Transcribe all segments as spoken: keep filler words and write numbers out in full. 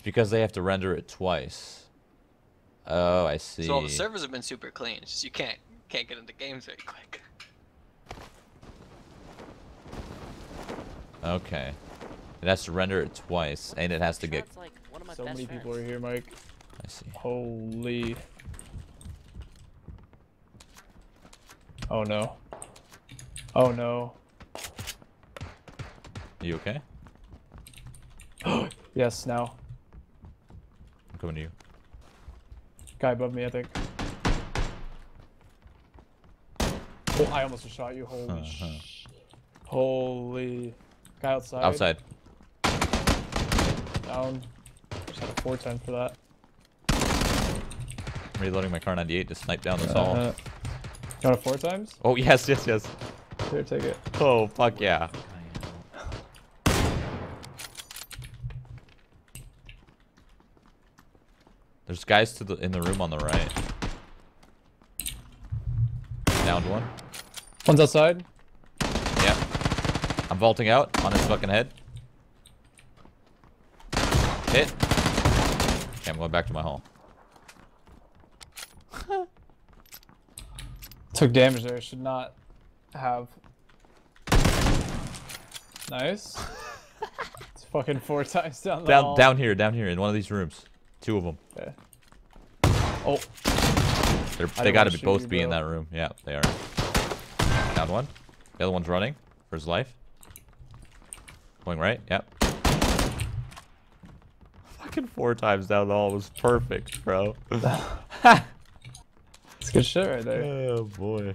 It's because they have to render it twice. Oh, I see. So all the servers have been super clean. It's just you can't can't get into games very quick. Okay. It has to render it twice, and it has to get... Like one of my so many friends. people are here, Mike. I see. Holy... Oh no. Oh no. You okay? Yes, now. I'm coming to you. Guy above me, I think. Oh, I almost just shot you. Holy uh-huh. sh... Holy... Guy outside. Outside. Down. Just had a four ten for that. I'm reloading my car ninety-eight to snipe down this all. Uh-huh. You want it four times? Oh, yes, yes, yes. Here, take it. Oh, fuck yeah. There's guys to the in the room on the right. Downed one. One's outside. Yep. I'm vaulting out on his fucking head. Hit. Okay, I'm going back to my hole. Took damage there, should not have. Nice. It's fucking four times down the down, hall. Down here, down here, in one of these rooms. Two of them. Okay. Oh. They're, they gotta be both you, be bro. in that room. Yeah, they are. Down one. The other one's running for his life. Going right, yep. Fucking four times down the hall was perfect, bro. It's good shit right there. Oh boy.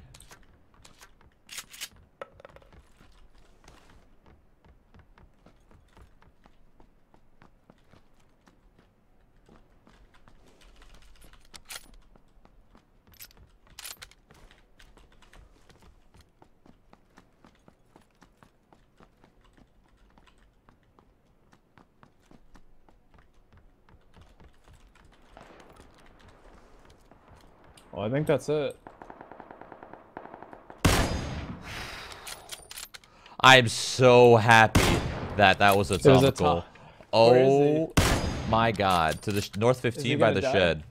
I think that's it. I'm so happy that that was a top, was a top. goal. Oh my god. To the sh north fifteen by the die? shed.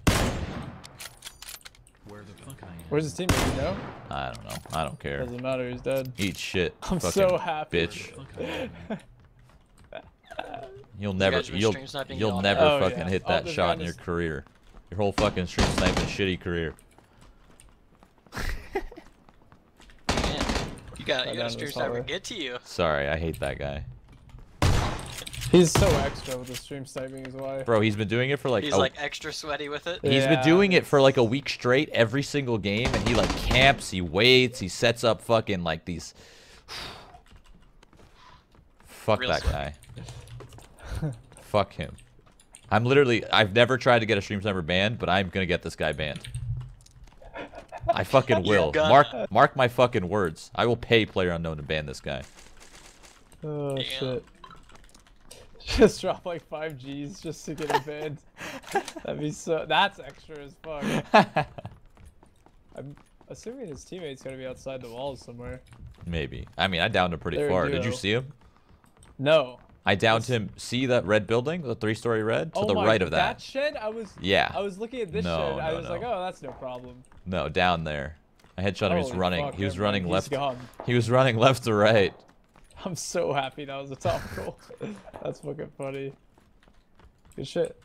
Where the fuck I am? Where's his teammate? You know? I don't know. I don't care. Doesn't matter. He's dead. Eat shit. I'm so happy. Bitch. You'll never, you'll, you'll never oh, fucking yeah. hit that shot in your career. Your whole fucking stream sniping shitty career. You gotta, you gotta stream sniper get to you. Sorry, I hate that guy. He's so extra with the stream sniping is why. Bro, he's been doing it for like... He's a, like extra sweaty with it. He's yeah. been doing it for like a week straight every single game. And he like camps, he waits, he sets up fucking like these... Fuck Real that sweat. guy. Fuck him. I'm literally... I've never tried to get a stream sniper banned, but I'm gonna get this guy banned. I fucking will. Mark mark my fucking words. I will pay PlayerUnknown to ban this guy. Oh Damn. shit. Just drop like five G's just to get a banned. That'd be so that's extra as fuck. I'm assuming his teammate's gonna be outside the walls somewhere. Maybe. I mean I downed him pretty there far. Did you see him? No. I downed that's... him. See that red building? The three-story red? Oh to the my, right of that. That shed? I was Yeah. I was looking at this no, shed. No, I was no. like, oh that's no problem. No, down there. I headshot him. He was running. He was running left. He was running left to right. I'm so happy that was a top goal. That's fucking funny. Good shit.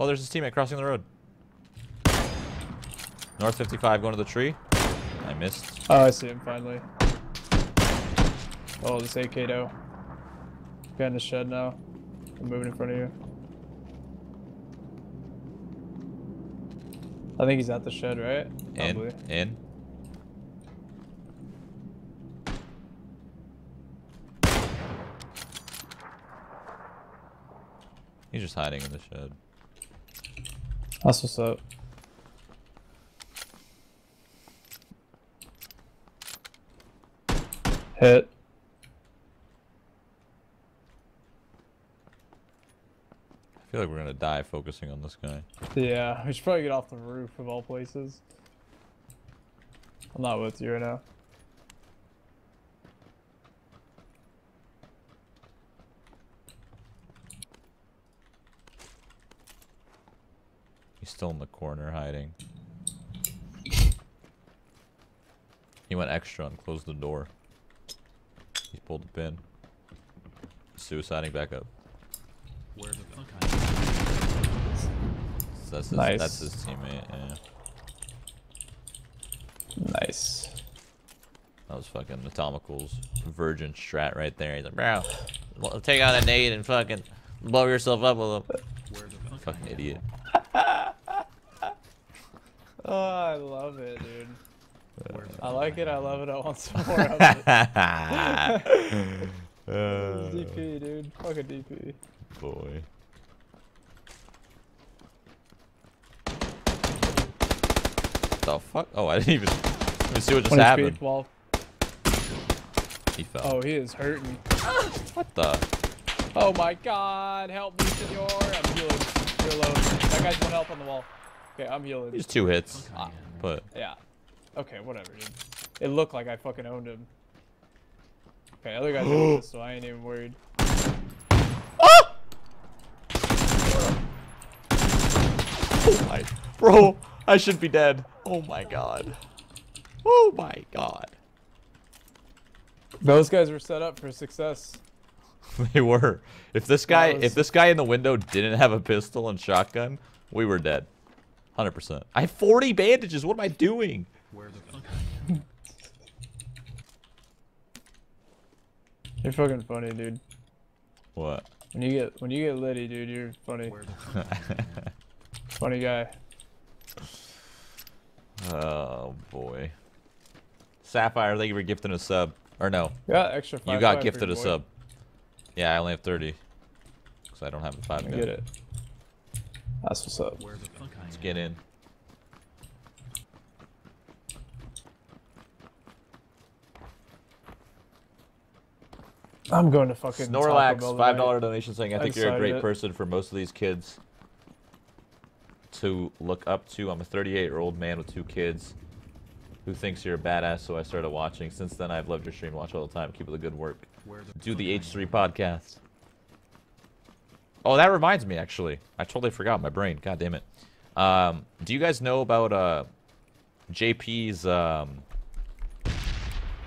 Oh, there's his teammate crossing the road. North fifty-five going to the tree. I missed. Oh, I see him finally. Oh, this A K though. Got in the shed now. I'm moving in front of you. I think he's at the shed, right? In. Probably. In. He's just hiding in the shed. That's what's up. Hit. I I feel like we're gonna die focusing on this guy. Yeah, we should probably get off the roof of all places. I'm not with you right now. He's still in the corner hiding. He went extra and closed the door. He pulled the pin. Suiciding back up. Where the fuck I am. That's his, nice. That's his teammate, yeah. Nice. That was fucking Atomical's virgin strat right there. He's like, bro, take out a nade and fucking blow yourself up with him. Where the fuck fucking idiot. Oh, I love it, dude. I like it, I love it, I want some more of it. uh, D P, dude. Fuck a D P. Boy. What the fuck? Oh, I didn't even, even see what just happened. Wall. He fell. Oh, he is hurting. What the? Oh my god, help me, senor. I'm healing. You're alone. That guy's one help on the wall. Okay, I'm healing. He's two hits. Okay, but yeah. Okay, whatever, dude. It looked like I fucking owned him. Okay, other guys owned this, so I ain't even worried. Oh! Oh my... Bro, I should be dead. Oh my god. Oh my god. Those guys were set up for success. They were. If this guy, was... if this guy in the window didn't have a pistol and shotgun, we were dead. one hundred percent. I have forty bandages. What am I doing? Where the fuck are you? You're fucking funny, dude. What? When you get when you get litty, dude, you're funny. Where the fuck are you? Funny guy. Oh boy. Sapphire, thank you for gifting a sub. Or no. Yeah, extra five. You got five gifted a boy. Sub. Yeah, I only have thirty. Cause I don't have a five. I get it. That's what's up. Where the fuck Let's get in. I'm going to fucking Snorlax, five dollar donation saying, I think I you're a great it. person for most of these kids to look up to. I'm a thirty-eight-year-old man with two kids who thinks you're a badass, so I started watching. Since then, I've loved your stream. Watch all the time. Keep up the good work. The Do the H three podcast. Oh, that reminds me, actually. I totally forgot my brain. God damn it. Um, do you guys know about uh, J P's um,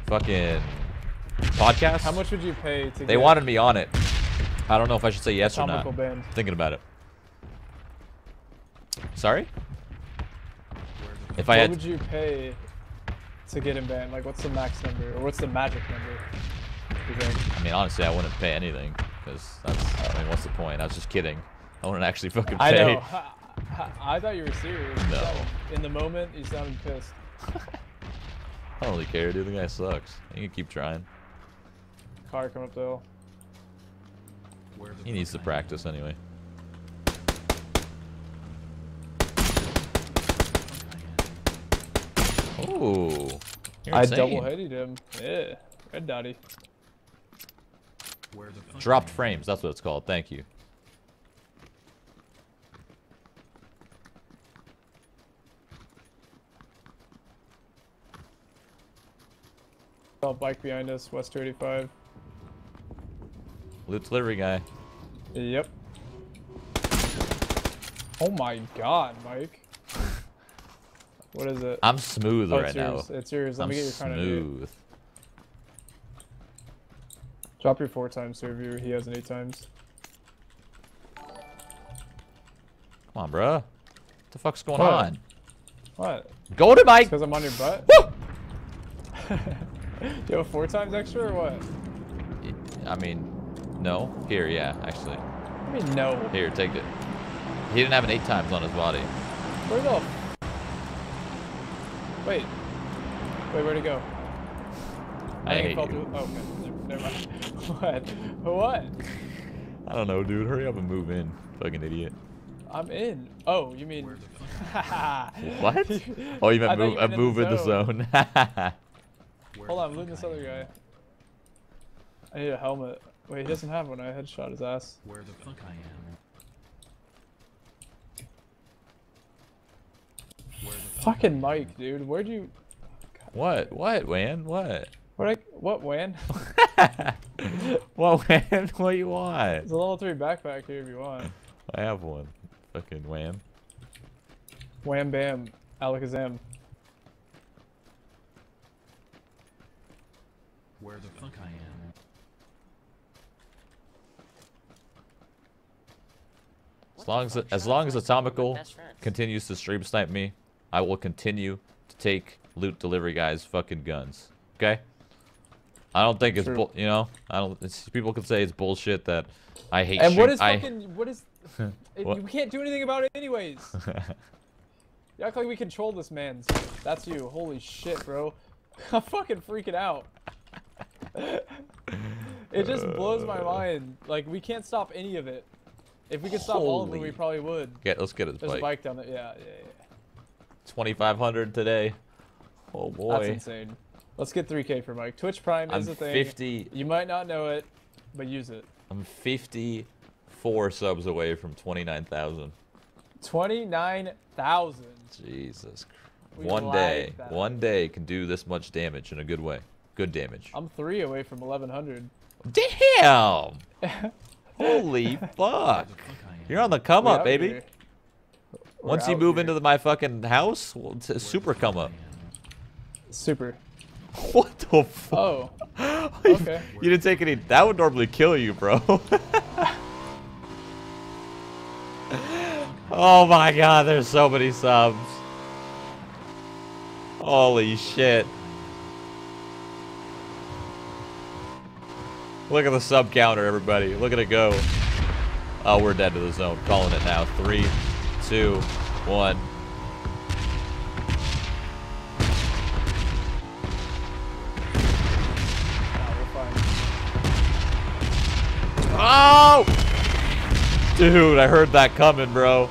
fucking... podcast? How much would you pay to they get... They wanted me on it. I don't know if I should say yes or not. Band. Thinking about it. Sorry? If I what had... would you pay to get him banned? Like, what's the max number? Or what's the magic number? I mean, honestly, I wouldn't pay anything. Because that's... I mean, what's the point? I was just kidding. I wouldn't actually fucking pay. I know. I, I thought you were serious. No. In the moment, you sounded pissed. I don't really care, dude. The guy sucks. You can keep trying. Car coming up the hill. He needs to practice anyway. Oh, I double headed him. Yeah, red dotty. Dropped frames. That's what it's called. Thank you. Bike behind us, West two eighty-five. Loot delivery guy. Yep. Oh my god, Mike. What is it? I'm smooth oh, right it's yours. now. It's yours. Let I'm me get your kind of smooth. Drop your four times to review. He has an eight times. Come on, bro. What the fuck's going what? on? What? Go to Mike. Because I'm on your butt. Woo! You have four times extra or what? I mean, no. Here, yeah, actually. I mean, no. Here, take it. He didn't have an eight times on his body. Where'd it go? Wait. Wait, where'd it go? I, I hate you. Through... Oh, okay. Never mind. What? What? I don't know, dude. Hurry up and move in. Fucking idiot. I'm in. Oh, you mean... What? Oh, you meant move, you meant uh, move in the zone. In the zone. Hold on, I'm looting this other guy. I need a helmet. Wait, he doesn't have one. I headshot his ass. Where the fuck I am? fucking mic, dude. Where'd you? What? What, Wan? What? What? What, Wan? What, Wan? What do you want? There's a level three backpack here if you want. I have one. Fucking Wan. Wham bam, alakazam. Where the fuck I am? As long as, as long as Atomical continues to stream snipe me, I will continue to take loot delivery guys' fucking guns. Okay? I don't think it's True. bull. You know, I don't. It's, people can say it's bullshit that I hate. And shoot, what is fucking? I, what is? It, what? We can't do anything about it, anyways. You act like we control this man's. That's you. Holy shit, bro. I'm fucking freaking out. It just blows my mind. Like, we can't stop any of it. If we could stop Holy. all of it, we probably would. Yeah, let's get his There's bike. a bike down there. Yeah, yeah, yeah. twenty-five hundred today. Oh, boy. That's insane. Let's get three K for Mike. Twitch Prime is I'm a thing. fifty. You might not know it, but use it. I'm fifty-four subs away from twenty-nine thousand. twenty-nine thousand. Jesus Christ. We one day, that. one day can do this much damage in a good way. Good damage. I'm three away from eleven hundred. Damn! Holy fuck. You're on the come We're up, baby. Here. Once We're you move here. into the, my fucking house, well, it's a super come up. Super. What the fuck? Oh. Okay. You didn't take any. That would normally kill you, bro. Oh my god, there's so many subs. Holy shit. Look at the sub counter, everybody. Look at it go. Oh, we're dead to the zone. Calling it now. Three, two, one. Oh! Dude, I heard that coming, bro.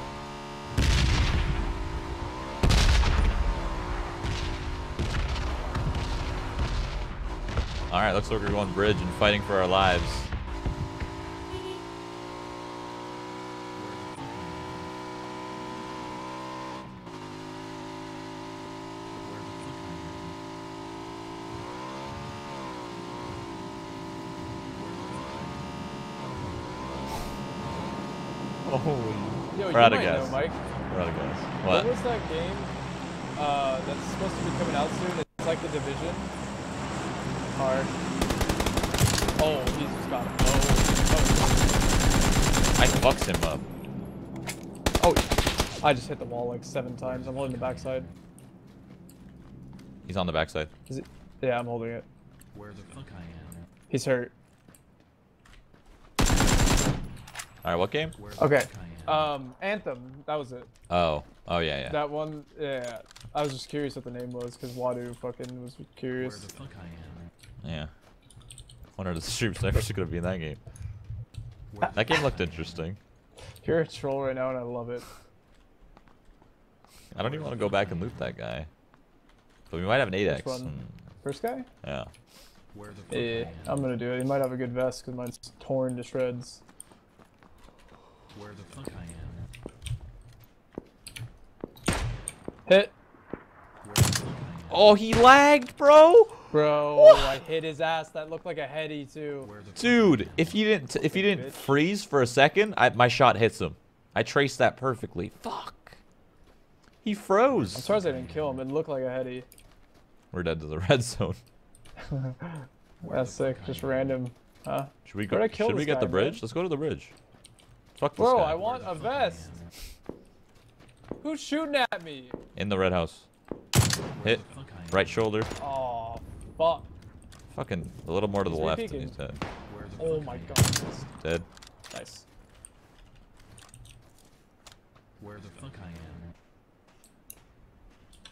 Alright, looks like we're going bridge and fighting for our lives. Oh, Yo, we're you out of gas. Know, Mike. We're out of gas. What? What was that game uh, that's supposed to be coming out soon? It's like The Division. Hard. Oh, he's just got him. Oh. I fucked him up. Oh, I just hit the wall like seven times. I'm holding the backside. He's on the backside. Is it? Yeah, I'm holding it. Where the fuck I am? He's hurt. All right, what game? Okay, um, Anthem. That was it. Oh, oh yeah, yeah. That one, yeah. I was just curious what the name was because Wadu fucking was curious. Where the fuck I am? Yeah. Wonder if the stream sniper's gonna be in that game. That game looked interesting. You're a troll right now, and I love it. I don't even want to go back and loot that guy. But we might have an eight X. Mm. First guy? Yeah. Where the fuck yeah, I'm gonna do it. He might have a good vest because mine's torn to shreds. Where the fuck I am? Hit. Where the fuck I am? Oh, he lagged, bro. Bro, what? I hit his ass. That looked like a heady too. Dude, if you didn't, if you didn't freeze for a second, I, my shot hits him. I traced that perfectly. Fuck. He froze. I'm surprised I didn't kill him. It looked like a heady. We're dead to the red zone. That's sick. Just random. Huh? Should we go? Should we get the bridge? Let's go to the bridge. Fuck this Bro, guy. I want a vest. Who's shooting at me? In the red house. Hit. Right shoulder. Oh, fuck. Fucking a little more to the he's left and he's dead. Oh my god. Dead. Nice. Where the fuck I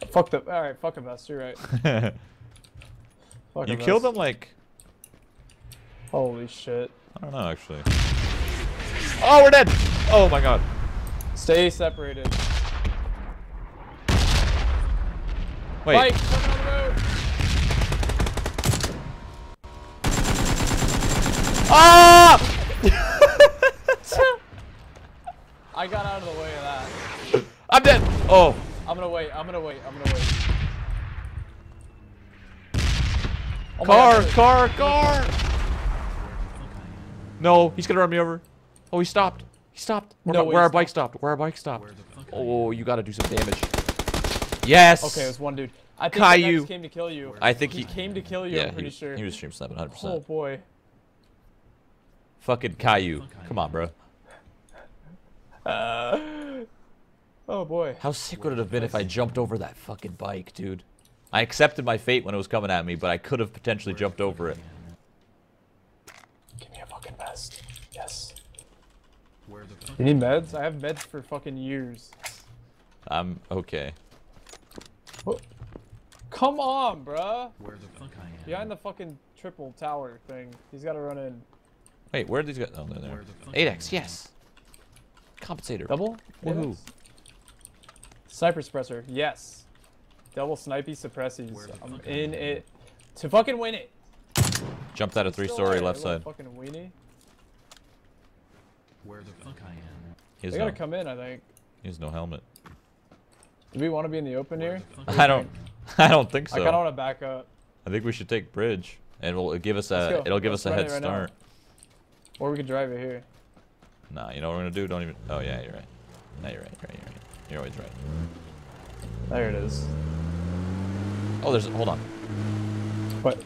am? Fuck the. Alright, fuck a vest. You're right. Fuck you vest. Killed him like. Holy shit. I don't know, actually. Oh, we're dead! Oh my god. Stay separated. Wait. Mike, come on the road. Ah! I got out of the way of that. I'm dead. Oh. I'm gonna wait. I'm gonna wait. I'm gonna wait. Oh car, God, car, car! No, he's gonna run me over. Oh, he stopped. He stopped. Where, no, my, where our stopped. bike stopped. Where our bike stopped. Oh, you gotta do some damage. Yes! Okay, it was one dude. I think Caillou. The next came to kill you. I think he, he came to kill you, yeah, I'm pretty he, sure. He was stream snapping one hundred percent. Oh, boy. Fucking Caillou. Come on, bro. Uh, oh, boy. How sick would it have been if I jumped over that fucking bike, dude? I accepted my fate when it was coming at me, but I could have potentially jumped over it. Give me a fucking vest. Yes. You need meds? I have meds for fucking years. I'm okay. Whoa. Come on, bruh. Where the fuck I am? Behind the fucking triple tower thing. He's gotta run in. Wait, where are these guys? Oh, they're there. eight X, yes. Compensator. Double? Woohoo. Sniper suppressor, yes. Double snipey suppressies. I'm in it. To fucking win it. Jumped out of three story left side. Fucking weenie. Where the fuck I am? They gotta come in, I think. He has no helmet. Do we want to be in the open here? I don't. I don't think so. I kind of want to back up. I think we should take bridge, and it'll give us a. It'll give us a head start. Or we could drive it here. Nah, you know what we're gonna do? Don't even. Oh yeah, you're right. Nah, you're right. You're right. You're right. You're always right. There it is. Oh, there's. Hold on. What?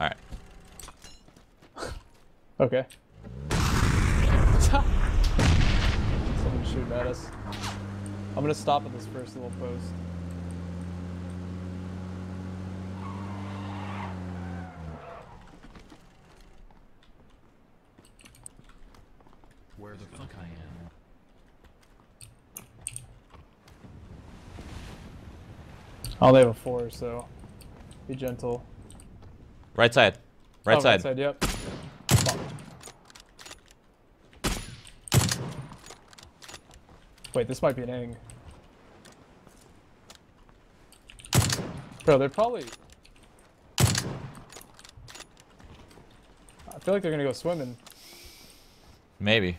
All right. Okay. Someone's shooting at us. I'm gonna stop at this first little post. Where the fuck I am? Oh, they have a four, so be gentle. Right side. Right oh, side. Right side, yep. Wait, this might be an ang. Bro, they're probably... I feel like they're gonna go swimming. Maybe.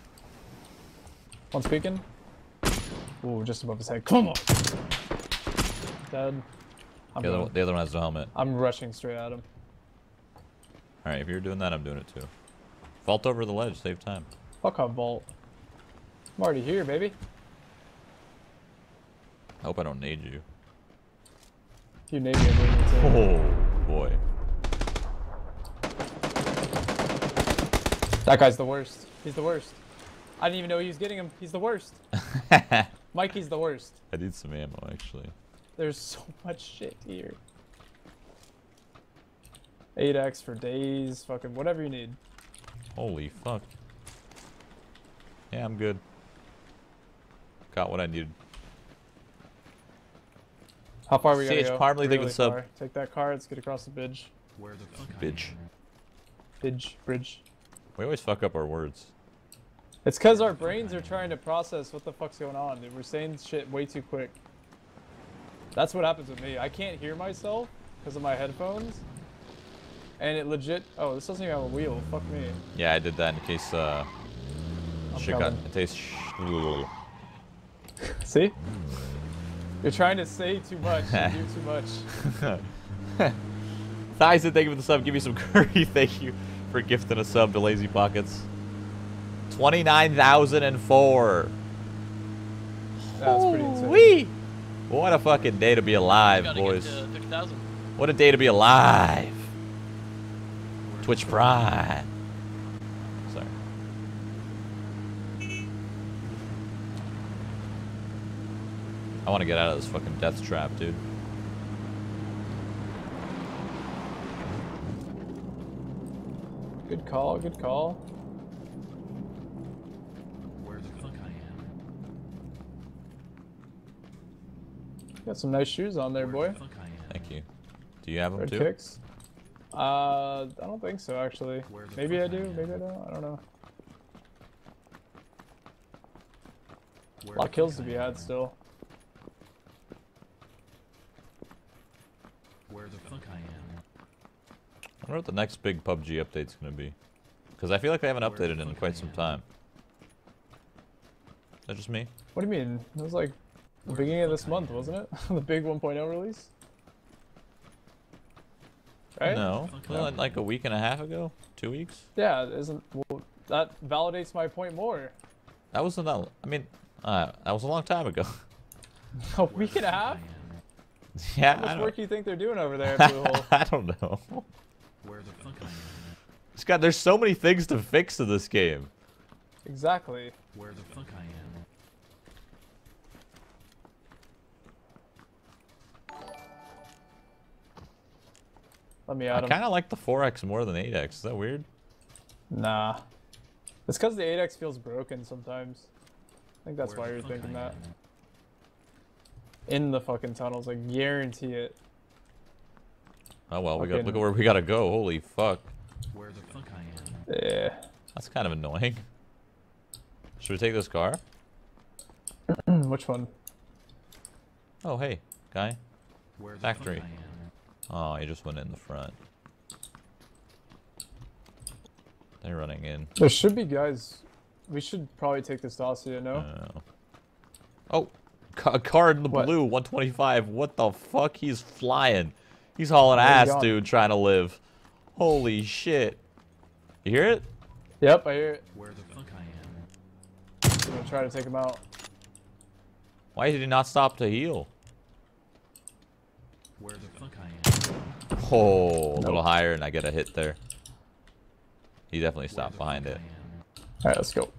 One's peeking. Ooh, just above his head. Come on! Dead. I'm the, other one, the other one has no helmet. I'm rushing straight at him. Alright, if you're doing that, I'm doing it too. Vault over the ledge, save time. Fuck off, vault. I'm already here, baby. I hope I don't need you. You need me, I'm waiting. Oh, boy. That guy's the worst. He's the worst. I didn't even know he was getting him. He's the worst. Mikey's the worst. I need some ammo, actually. There's so much shit here. eight X for days, fucking whatever you need. Holy fuck. Yeah, I'm good. Got what I needed. How far we gotta go? Parmley, they can sub. Take that car, let's get across the bridge. Where the fuck? Bridge. Bridge. Bridge. We always fuck up our words. It's because our brains are trying to process what the fuck's going on, dude. We're saying shit way too quick. That's what happens with me. I can't hear myself because of my headphones. And it legit... Oh, this doesn't even have a wheel. Fuck me. Yeah, I did that in case, uh... I'm shit coming. got... It tastes... See? You're trying to say too much and do too much. Tyson, thank you for the sub. Give me some curry. Thank you for gifting a sub to Lazy Pockets. twenty-nine thousand four. That's pretty insane. What a fucking day to be alive, boys. fifty thousand. What a day to be alive. Twitch Prime. I want to get out of this fucking death trap, dude. Good call, good call. Where the fuck I am? Got some nice shoes on there, boy. Thank you. Do you have them too? Red kicks? Uh, I don't think so, actually. Maybe I do, maybe I don't. I don't know. A lot of kills to be had still. Where the fuck I am? I wonder what the next big P U B G update's gonna be. Because I feel like I haven't updated in quite some time. Is that just me? What do you mean? It was like The beginning of this month, wasn't it? The big one point oh release? Right? No. Well, like a week and a half ago? Two weeks? Yeah, isn't... Well, that validates my point more. That wasn't that... I mean, uh, that was a long time ago. A week and a half? Yeah, How much I don't... work do you think they're doing over there at Blue Hole? I don't know. Where the fuck am I? Scott, there's so many things to fix to this game. Exactly. Where the fuck I am. Let me out. I kind of like the four X more than eight X. Is that weird? Nah. It's because the eight X feels broken sometimes. I think that's Where why you're thinking that. In the fucking tunnels, I guarantee it. Oh well, fucking... we got look at where we gotta go. Holy fuck. Where the fuck I am. Yeah. That's kind of annoying. Should we take this car? Which one? Oh hey, guy. Where the Factory. Fuck I am. Oh, he just went in the front. They're running in. There should be guys. We should probably take this dossier, no? no. Oh, a car in the what? blue, one twenty-five. What the fuck? He's flying. He's hauling ass, dude, trying to live. Holy shit. You hear it? Yep, I hear it. Where the fuck I am. I'm gonna try to take him out. Why did he not stop to heal? Where the fuck I am. Oh, a nope. little higher, and I get a hit there. He definitely stopped behind it. Alright, let's go.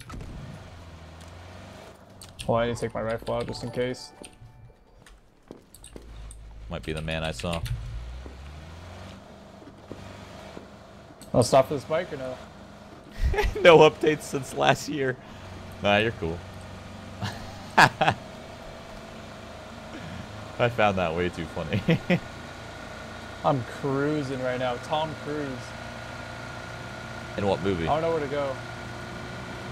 Well, I need to take my rifle out just in case. Might be the man I saw. I'll stop for this bike or no? No updates since last year. Nah, you're cool. I found that way too funny. I'm cruising right now. Tom Cruise. In what movie? I don't know where to go.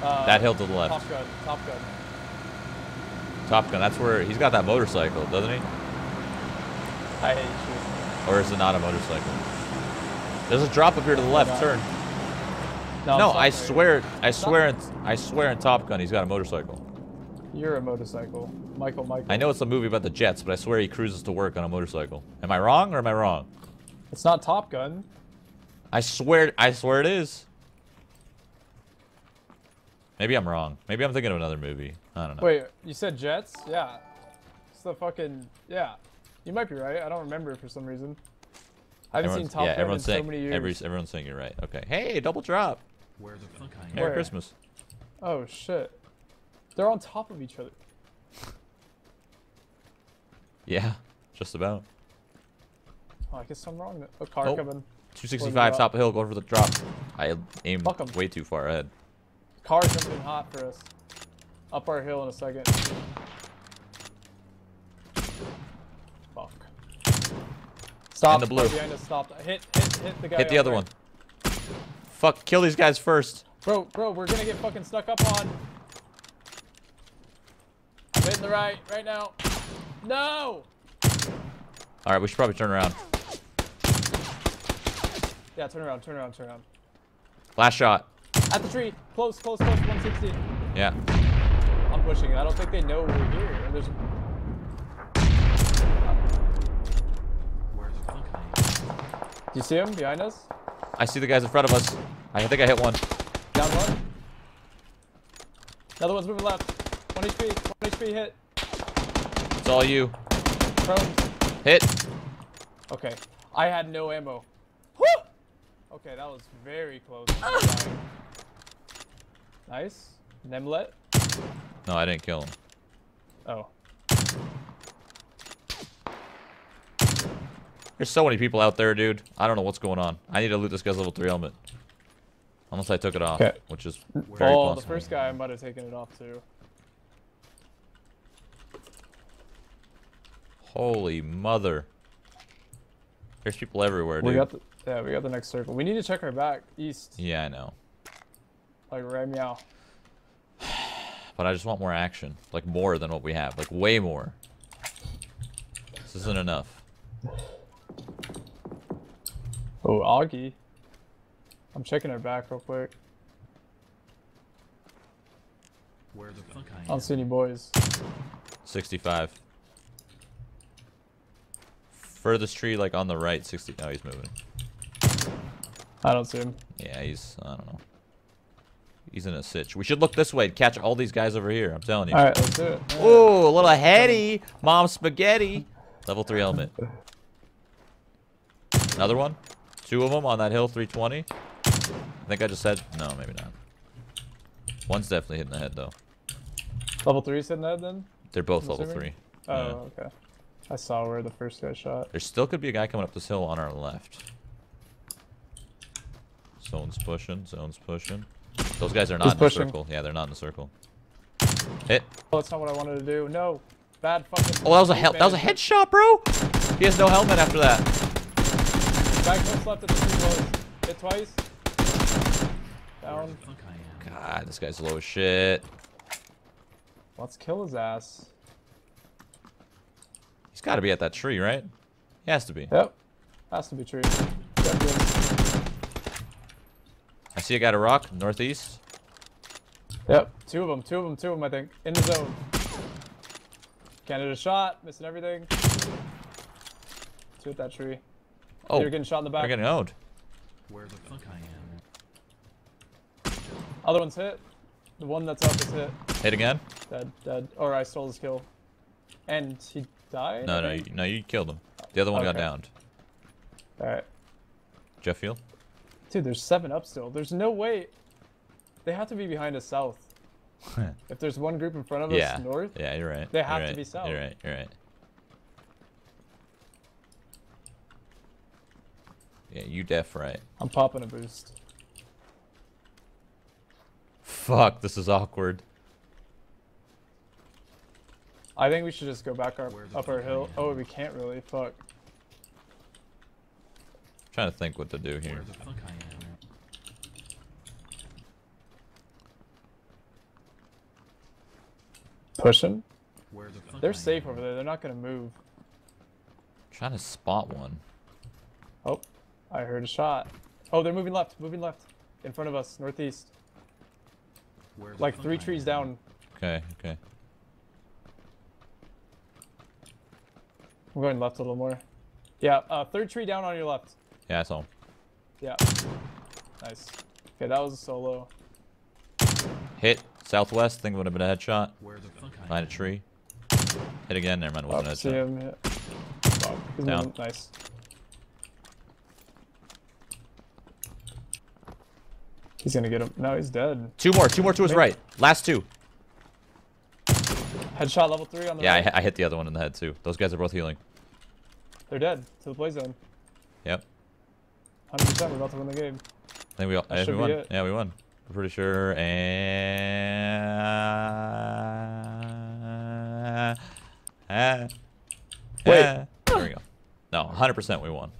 Uh, that hill to the left. Top Gun. Top Gun. Top Gun. That's where he's got that motorcycle, doesn't he? I hate you. Or is it not a motorcycle? There's a drop up here to the left. Turn. No, no I swear. I swear. In, I swear in Top Gun, he's got a motorcycle. You're a motorcycle, Michael. Michael. I know it's a movie about the jets, but I swear he cruises to work on a motorcycle. Am I wrong or am I wrong? It's not Top Gun. I swear, I swear it is. Maybe I'm wrong. Maybe I'm thinking of another movie. I don't know. Wait, you said jets? Yeah. It's the fucking, yeah. You might be right. I don't remember for some reason. I haven't everyone's, seen Top yeah, Gun in saying, so many years. Every, everyone's saying you're right. Okay. Hey, double drop. Where the fuck are you? Merry Where? Christmas. Oh, shit. They're on top of each other. Yeah, just about. Oh, I guess I'm wrong. A car oh, coming. two sixty-five, top of hill, going for the drop. I aimed way too far ahead. Car coming hot for us. Up our hill in a second. Fuck. Stop. In the blue. Behind us, stop. Hit, hit, hit the guy. Hit the other right. one. Fuck, kill these guys first. Bro, bro, we're gonna get fucking stuck up on. Hitting the right, right now. No! Alright, we should probably turn around. Yeah, turn around, turn around, turn around. Last shot. At the tree. Close, close, close. one sixty. Yeah. I'm pushing. I don't think they know we're here. There's... Where's the fuck? Do you see him behind us? I see the guys in front of us. I think I hit one. Down one. Another one's moving left. one H P, one H P hit. It's all you. Prones. Hit. Okay, I had no ammo. Woo! Okay, that was very close. Uh. Nice. Nemlet. No, I didn't kill him. Oh. There's so many people out there, dude. I don't know what's going on. I need to loot this guy's level three helmet. Unless I took it off, okay. which is very possible. Oh, the first guy I might have taken it off too. Holy mother. There's people everywhere, dude. We got the, yeah, we got the next circle. We need to check our back east. Yeah, I know. Like, right meow. But I just want more action. Like, more than what we have. Like, way more. This isn't enough. Oh, Augie. I'm checking our back real quick. Where the fuck I am? I don't see any boys. sixty-five. Furthest tree, like on the right, sixty. Oh, he's moving. I don't see him. Yeah, he's. I don't know. He's in a sitch. We should look this way and catch all these guys over here. I'm telling you. All right, let's do it. Oh, a little heady, mom spaghetti. Level three helmet. Another one. Two of them on that hill. three twenty. I think I just said no. Maybe not. One's definitely hitting the head though. Level three's hitting the head then. They're both I'm level assuming? three. Oh, yeah. Okay. I saw where the first guy shot. There still could be a guy coming up this hill on our left. Zone's pushing. Zone's pushing. Those guys are not He's in pushing. the circle. Yeah, they're not in the circle. Hit. Oh, that's not what I wanted to do. No. Bad fucking. Oh, that was a hell. That was a headshot, bro. He has no helmet after that. Back close left at the two lows. Hit twice. Down. God, this guy's low as shit. Let's kill his ass. He's got to be at that tree, right? He has to be. Yep. Has to be tree. I see a guy to rock, northeast. Yep. Two of them, two of them, two of them, I think. In the zone. Canada shot, missing everything. Two at that tree. Oh. You're getting shot in the back. They're getting owned. Where the fuck I am. Other one's hit. The one that's up is hit. Hit again? Dead, dead. Or I stole his kill. And he died? No, no, you, no, you killed him. The other one okay. got downed. Alright. Jeff Field? Dude, there's seven up still. There's no way. They have to be behind us south. If there's one group in front of us yeah. north, yeah, you're right. They have you're to right. be south. You're right, you're right. Yeah, you def right. I'm popping a boost. Fuck, this is awkward. I think we should just go back our, up our hill. Oh, we can't really. Fuck. I'm trying to think what to do here. Where the fuck I am. Push him. Where the fuck They're safe am. over there. They're not going to move. I'm trying to spot one. Oh, I heard a shot. Oh, they're moving left. Moving left. In front of us. Northeast. Where like three trees am. down. Okay, okay. I'm going left a little more. Yeah, uh, third tree down on your left. Yeah, I saw him. Yeah. Nice. Okay, that was a solo. Hit. Southwest. Think it would have been a headshot. Where the fuck Behind a tree. Hit again. Never mind. It wasn't a headshot. See him, yeah. wow. Down. Nice. He's gonna get him. No, he's dead. Two more. Two more to his right. Last two. Headshot level three on the yeah, right. Yeah, I, I hit the other one in the head too. Those guys are both healing. They're dead to the play zone. Yep. one hundred percent, we're about to win the game. I think we, all, I think we won. It. Yeah, we won. I'm pretty sure. And. Uh, uh, Wait. Uh, there we go. No, one hundred percent we won.